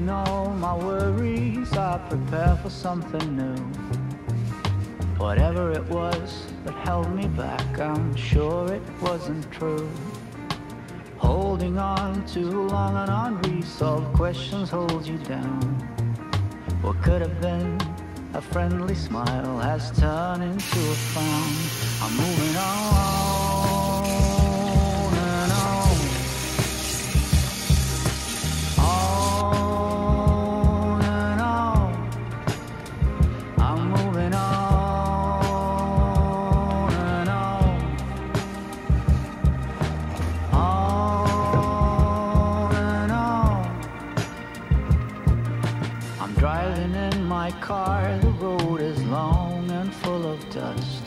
in all my worries, I prepare for something new. Whatever it was that held me back, I'm sure it wasn't true. Holding on too long and unresolved questions hold you down. What could have been a friendly smile has turned into a frown. I'm moving on and on and on. I'm moving on and on and on. I'm driving in my car. The road is long and full of dust.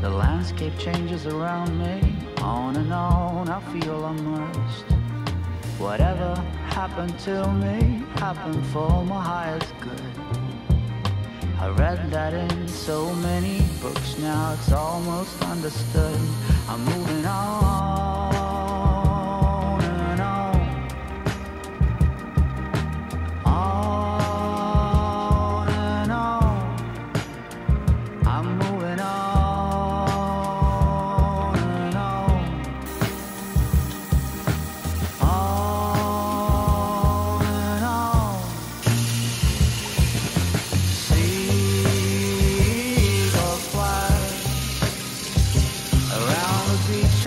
The landscape changes around me. On and on, I feel immersed. Whatever happened to me happened for my highest good. I read that in so many books, now it's almost understood. I'm moving on and on. On and on. I'm moving on.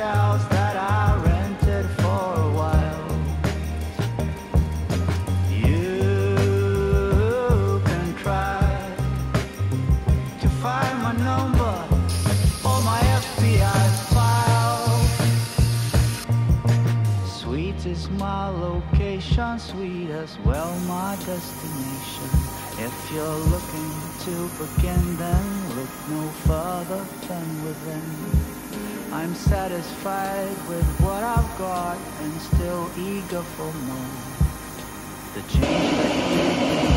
House that I rented for a while. You can try to find my number or my FBI file. Sweet is my location, sweet as well my destination. If you're looking to begin, then look no further than within. I'm satisfied with what I've got and still eager for more. The change that